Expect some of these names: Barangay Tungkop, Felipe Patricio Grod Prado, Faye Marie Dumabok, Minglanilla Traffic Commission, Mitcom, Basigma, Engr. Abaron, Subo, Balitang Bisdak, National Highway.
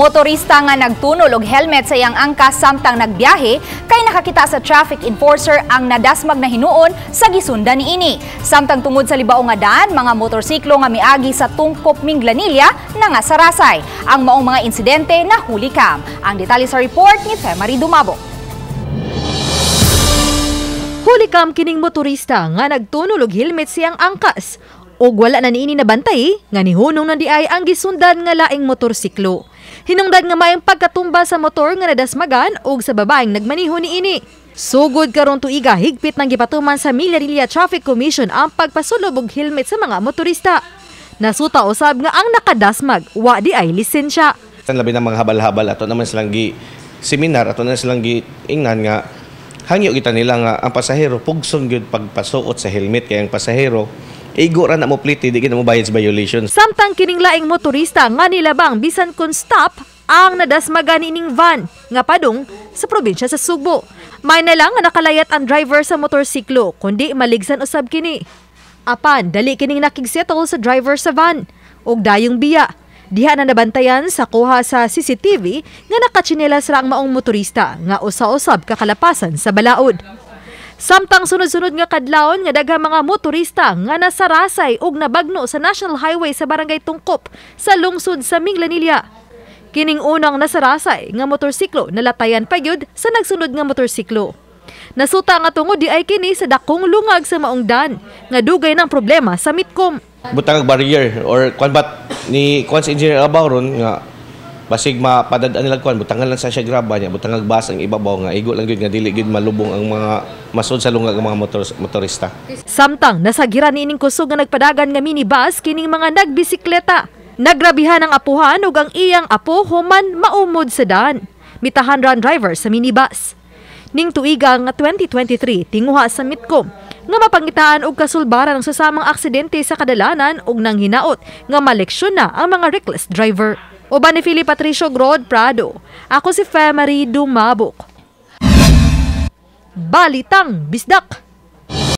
Motorista nga nagtunol og helmet sa iyang angkas samtang nagbiyahe kay nakakita sa traffic enforcer ang nadasmag na hinuon sa gisundan niini. Samtang tungod sa libaong nga daan, mga motorsiklo nga miagi sa Tungkop Minglanilla na nga sarasay. Ang maong mga insidente na huli kam. Ang detalye sa report ni Faye Marie Dumabok. Hulikam kining motorista nga nagtunol og helmet siyang angkas og wala na niini nabantay nga nihunong nandi ay ang gisundan nga laing motorsiklo. Hinungdan nga maayong pagkatumba sa motor nga nadasmagan og sa babaeng nagmaneho niini. Sugod karon tuiga higpit nang gipatuman sa Minglanilla Traffic Commission ang pagpasulob og helmet sa mga motorista. Nasuta usab nga ang nakadasmag wa di ay lisensya. Labi na mga habal-habal ato naman silang gi seminar ato na silang gi ingnan nga hangyo kita nila nga ang pasahero pugson gyud pagpasuot sa helmet kay ang pasahero igo ra na mo pliti di gyud mo bayad sa violation. Samtang kining laing motorista nga nilabang bisan kon stop ang nadasmagan ining van nga padung sa probinsya sa Subo. May na lang nga nakalayat ang driver sa motorsiklo kundi maligsan usab kini. Apan dali kining nakigsettle sa driver sa van og dayong biya. Diha na nabantayan sa kuha sa CCTV nga nakatsinelas ra ang maong motorista nga usa-usab kakalapasan sa balaod. Samtang sunod-sunod nga kadlawon nga daghang mga motorista nga nasarasay og nabagno sa National Highway sa Barangay Tungkop sa lungsod sa Minglanilla. Kining unang nasarasay nga motorsiklo nalatayan pa gyud sa nagsunod nga motorsiklo. Nasuta nga tungod di ay kini sa dakong lungag sa maong daan nga dugay ng problema sa Mitcom. Butang barrier or kwan bat ni kwan si Engr. Abaron nga Basigma padadaan nila kwan butangan lang sa siya graba niya butang bas ang ibabaw nga igo lang gyud nga dili gyud malubong ang mga masod sa lungag ang mga motorista. Samtang nasagiran ining kusog nga nagpadagan nga minibus kining mga nagbisikleta. Nagrabihan ang apuhan ug ang iyang apo human maumod sa daan. Mitahan ran driver sa minibus. Ning tuiga nga 2023 tinguha sa Mitcom nga mapangitaan og kasulbaran ang sasamang aksidente sa kadalanan og nang hinaot nga maleksyon na ang mga reckless driver. Uban ni Felipe Patricio Grod Prado, ako si Faye Marie Dumabok. Balitang Bisdak.